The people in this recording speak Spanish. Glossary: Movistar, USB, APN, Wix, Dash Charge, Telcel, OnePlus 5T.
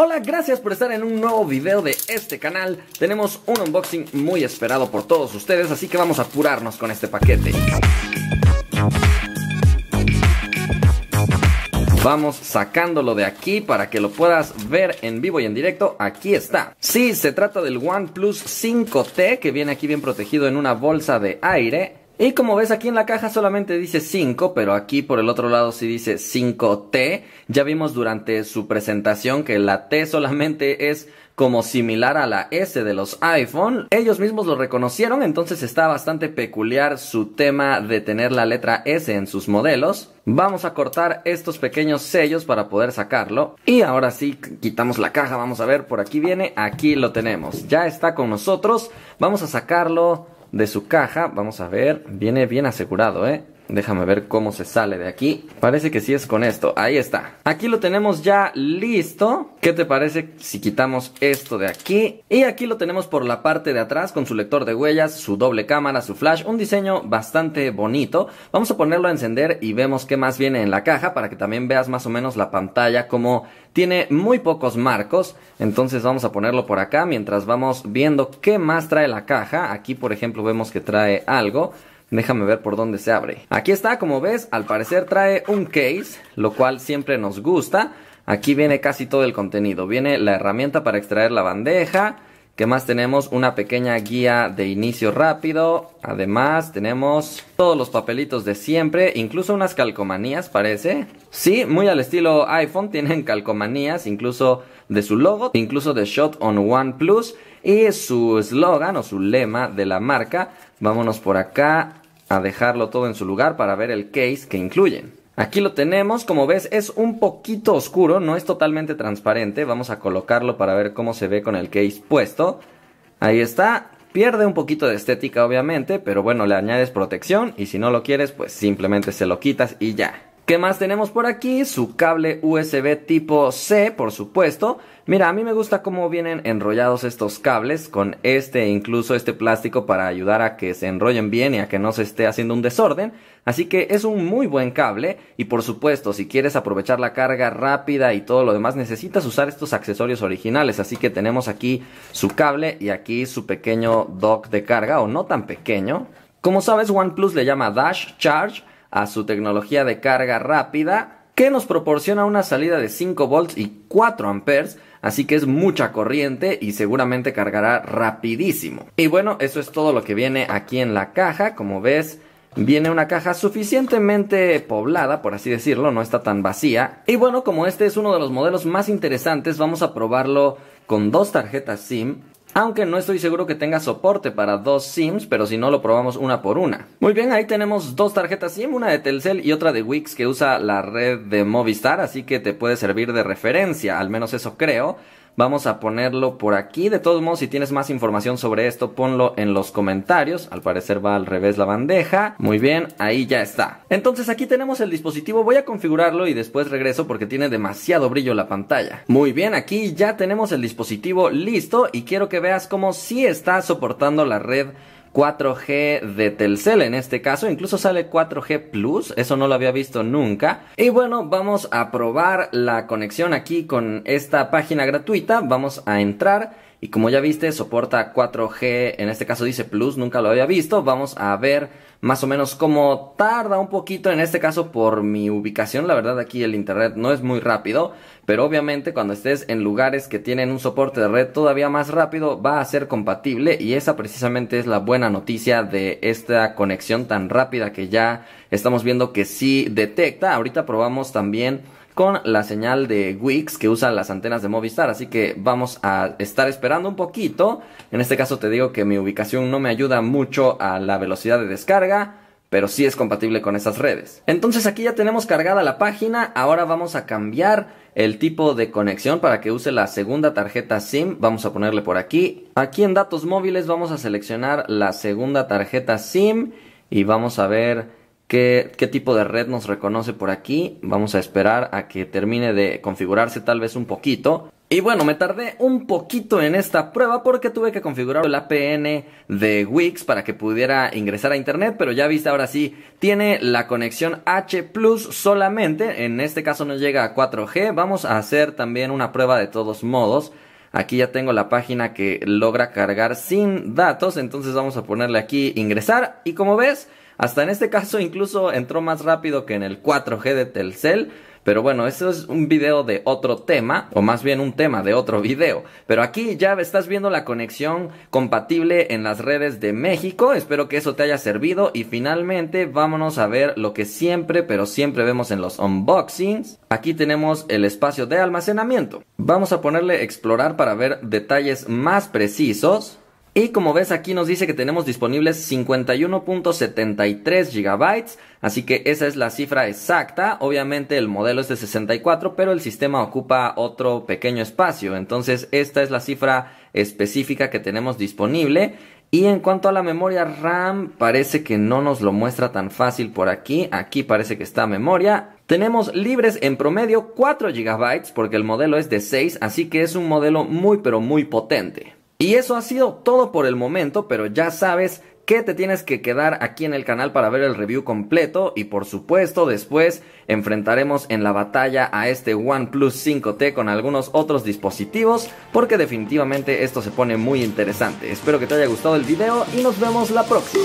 Hola, gracias por estar en un nuevo video de este canal. Tenemos un unboxing muy esperado por todos ustedes, así que vamos a apurarnos con este paquete. Vamos sacándolo de aquí para que lo puedas ver en vivo y en directo. Aquí está. Sí, se trata del OnePlus 5T, que viene aquí bien protegido en una bolsa de aire. Y como ves, aquí en la caja solamente dice 5, pero aquí por el otro lado sí dice 5T. Ya vimos durante su presentación que la T solamente es como similar a la S de los iPhone. Ellos mismos lo reconocieron, entonces está bastante peculiar su tema de tener la letra S en sus modelos. Vamos a cortar estos pequeños sellos para poder sacarlo. Y ahora sí, quitamos la caja, vamos a ver, por aquí viene, aquí lo tenemos. Ya está con nosotros, vamos a sacarlo de su caja, vamos a ver, viene bien asegurado, Déjame ver cómo se sale de aquí. Parece que sí es con esto, ahí está. Aquí lo tenemos ya listo. ¿Qué te parece si quitamos esto de aquí? Y aquí lo tenemos por la parte de atrás con su lector de huellas, su doble cámara, su flash. Un diseño bastante bonito. Vamos a ponerlo a encender y vemos qué más viene en la caja para que también veas más o menos la pantalla, como tiene muy pocos marcos. Entonces vamos a ponerlo por acá mientras vamos viendo qué más trae la caja. Aquí por ejemplo vemos que trae algo. Déjame ver por dónde se abre. Aquí está, como ves, al parecer trae un case, lo cual siempre nos gusta. Aquí viene casi todo el contenido. Viene la herramienta para extraer la bandeja. ¿Qué más tenemos? Una pequeña guía de inicio rápido. Además tenemos todos los papelitos de siempre, incluso unas calcomanías parece. Sí, muy al estilo iPhone, tienen calcomanías incluso de su logo, incluso de Shot on OnePlus y su eslogan o su lema de la marca. Vámonos por acá a dejarlo todo en su lugar para ver el case que incluyen. Aquí lo tenemos, como ves es un poquito oscuro, no es totalmente transparente. Vamos a colocarlo para ver cómo se ve con el case puesto. Ahí está, pierde un poquito de estética obviamente, pero bueno, le añades protección y si no lo quieres pues simplemente se lo quitas y ya. ¿Qué más tenemos por aquí? Su cable USB tipo C, por supuesto. Mira, a mí me gusta cómo vienen enrollados estos cables con incluso este plástico para ayudar a que se enrollen bien y a que no se esté haciendo un desorden. Así que es un muy buen cable y por supuesto si quieres aprovechar la carga rápida y todo lo demás necesitas usar estos accesorios originales. Así que tenemos aquí su cable y aquí su pequeño dock de carga, o no tan pequeño. Como sabes, OnePlus le llama Dash Charge a su tecnología de carga rápida, que nos proporciona una salida de 5 volts y 4 amperes, así que es mucha corriente y seguramente cargará rapidísimo. Y bueno, eso es todo lo que viene aquí en la caja. Como ves, viene una caja suficientemente poblada, por así decirlo, no está tan vacía. Y bueno, como este es uno de los modelos más interesantes, vamos a probarlo con 2 tarjetas SIM. Aunque no estoy seguro que tenga soporte para 2 SIMs, pero si no lo probamos una por una. Muy bien, ahí tenemos 2 tarjetas SIM, una de Telcel y otra de Wix que usa la red de Movistar, así que te puede servir de referencia, al menos eso creo. Vamos a ponerlo por aquí. De todos modos, si tienes más información sobre esto, ponlo en los comentarios. Al parecer va al revés la bandeja. Muy bien, ahí ya está. Entonces aquí tenemos el dispositivo. Voy a configurarlo y después regreso porque tiene demasiado brillo la pantalla. Muy bien, aquí ya tenemos el dispositivo listo y quiero que veas cómo sí está soportando la red 4G de Telcel en este caso, incluso sale 4G Plus, eso no lo había visto nunca. Y bueno, vamos a probar la conexión aquí con esta página gratuita, vamos a entrar y como ya viste soporta 4G, en este caso dice Plus, nunca lo había visto. Vamos a ver más o menos cómo tarda un poquito, en este caso por mi ubicación, la verdad aquí el internet no es muy rápido, pero obviamente cuando estés en lugares que tienen un soporte de red todavía más rápido va a ser compatible y esa precisamente es la buena noticia de esta conexión tan rápida que ya estamos viendo que sí detecta. Ahorita probamos también con la señal de Wix que usa las antenas de Movistar, así que vamos a estar esperando un poquito. En este caso te digo que mi ubicación no me ayuda mucho a la velocidad de descarga, pero sí es compatible con esas redes. Entonces aquí ya tenemos cargada la página, ahora vamos a cambiar el tipo de conexión para que use la segunda tarjeta SIM. Vamos a ponerle por aquí, aquí en datos móviles vamos a seleccionar la segunda tarjeta SIM y vamos a ver ¿Qué tipo de red nos reconoce por aquí. Vamos a esperar a que termine de configurarse tal vez un poquito. Y bueno, me tardé un poquito en esta prueba porque tuve que configurar el APN de Wix para que pudiera ingresar a internet, pero ya viste, ahora sí tiene la conexión H+ solamente. En este caso no llega a 4G. Vamos a hacer también una prueba de todos modos. Aquí ya tengo la página que logra cargar sin datos, entonces vamos a ponerle aquí ingresar y como ves, hasta en este caso incluso entró más rápido que en el 4G de Telcel. Pero bueno, eso es un video de otro tema, o más bien un tema de otro video. Pero aquí ya estás viendo la conexión compatible en las redes de México. Espero que eso te haya servido. Y finalmente vámonos a ver lo que siempre, pero siempre vemos en los unboxings. Aquí tenemos el espacio de almacenamiento. Vamos a ponerle explorar para ver detalles más precisos. Y como ves, aquí nos dice que tenemos disponibles 51.73 GB, así que esa es la cifra exacta. Obviamente el modelo es de 64, pero el sistema ocupa otro pequeño espacio. Entonces esta es la cifra específica que tenemos disponible. Y en cuanto a la memoria RAM, parece que no nos lo muestra tan fácil por aquí. Aquí parece que está memoria. Tenemos libres en promedio 4 GB, porque el modelo es de 6, así que es un modelo muy pero muy potente. Y eso ha sido todo por el momento, pero ya sabes que te tienes que quedar aquí en el canal para ver el review completo y por supuesto después enfrentaremos en la batalla a este OnePlus 5T con algunos otros dispositivos porque definitivamente esto se pone muy interesante. Espero que te haya gustado el video y nos vemos la próxima.